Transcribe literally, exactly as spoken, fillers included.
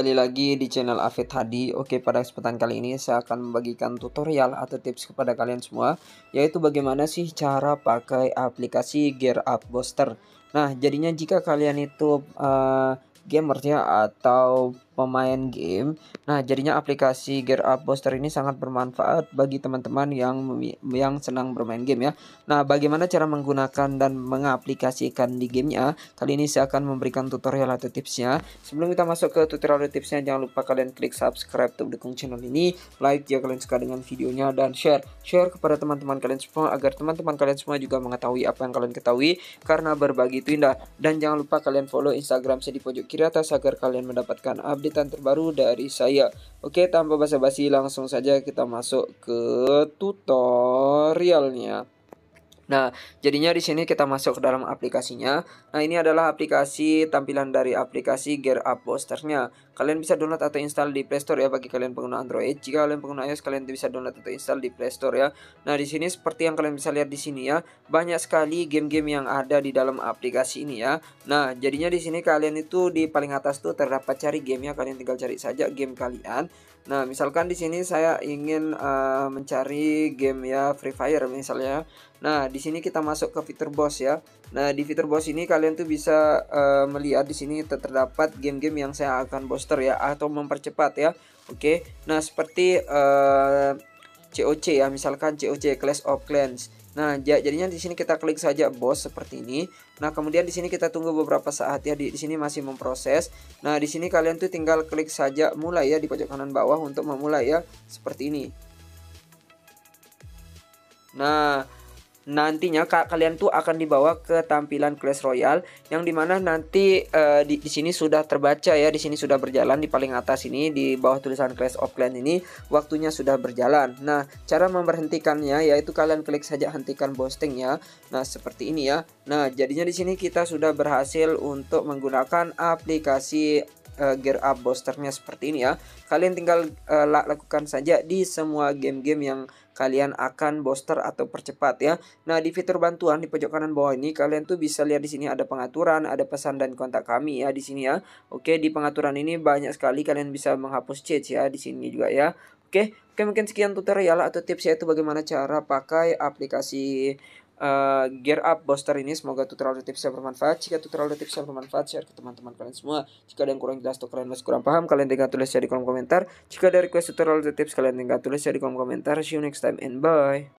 Kembali lagi di channel Afid Hadi. Oke, pada kesempatan kali ini saya akan membagikan tutorial atau tips kepada kalian semua, yaitu bagaimana sih cara pakai aplikasi GearUp Booster. Nah, jadinya jika kalian itu uh, gamer ya atau pemain game, nah jadinya aplikasi GearUp Booster ini sangat bermanfaat bagi teman-teman yang yang senang bermain game ya. Nah, bagaimana cara menggunakan dan mengaplikasikan di gamenya? Kali ini saya akan memberikan tutorial atau tipsnya. Sebelum kita masuk ke tutorial atau tipsnya, jangan lupa kalian klik subscribe untuk dukung channel ini, like jika kalian suka dengan videonya, dan share share kepada teman-teman kalian semua agar teman-teman kalian semua juga mengetahui apa yang kalian ketahui, karena berbagi itu indah. Dan jangan lupa kalian follow Instagram saya di pojok kiri atas agar kalian mendapatkan update terbaru dari saya. Oke, tanpa basa-basi langsung saja kita masuk ke tutorialnya. Nah, jadinya di sini kita masuk ke dalam aplikasinya. Nah, ini adalah aplikasi tampilan dari aplikasi GearUp Boosternya. Kalian bisa download atau install di Play Store ya bagi kalian pengguna Android. Jika kalian pengguna iOS, kalian bisa download atau install di Play Store ya. Nah, di sini seperti yang kalian bisa lihat di sini ya, banyak sekali game-game yang ada di dalam aplikasi ini ya. Nah, jadinya di sini kalian itu di paling atas tuh terdapat cari gamenya. Kalian tinggal cari saja game kalian. Nah, misalkan di sini saya ingin uh, mencari game ya Free Fire misalnya. Nah, di sini kita masuk ke fitur box ya. Nah, di fitur box ini kalian tuh bisa uh, melihat di sini terdapat game-game yang saya akan booster ya atau mempercepat ya. Oke. Nah, seperti uh, C O C ya, misalkan C O C Clash of Clans. Nah, jadinya di sini kita klik saja boss seperti ini. Nah, kemudian di sini kita tunggu beberapa saat ya. Di, di sini masih memproses. Nah, di sini kalian tuh tinggal klik saja mulai ya di pojok kanan bawah untuk memulai ya, seperti ini. Nah, nantinya kak, kalian tuh akan dibawa ke tampilan Clash Royale, yang dimana nanti uh, di, di sini sudah terbaca ya, di sini sudah berjalan di paling atas ini di bawah tulisan Clash of Clans ini waktunya sudah berjalan. Nah, cara memberhentikannya yaitu kalian klik saja hentikan boosting ya. Nah, seperti ini ya. Nah, jadinya di sini kita sudah berhasil untuk menggunakan aplikasi Uh, GearUp Boosternya seperti ini ya. Kalian tinggal uh, lakukan saja di semua game-game yang kalian akan booster atau percepat ya. Nah, di fitur bantuan di pojok kanan bawah ini kalian tuh bisa lihat di sini ada pengaturan, ada pesan dan kontak kami ya di sini ya. Oke, di pengaturan ini banyak sekali kalian bisa menghapus cheat ya di sini juga ya. Oke, oke mungkin sekian tutorial atau tips yaitu bagaimana cara pakai aplikasi Uh, GearUp Booster ini. Semoga tutorial dan tipsnya bermanfaat. Jika tutorial dan tipsnya bermanfaat, share ke teman-teman kalian semua. Jika ada yang kurang jelas atau kalian masih kurang paham, kalian tinggal tulis ya di kolom komentar. Jika ada request tutorial dan tips, kalian tinggal tulis ya di kolom komentar. See you next time and bye.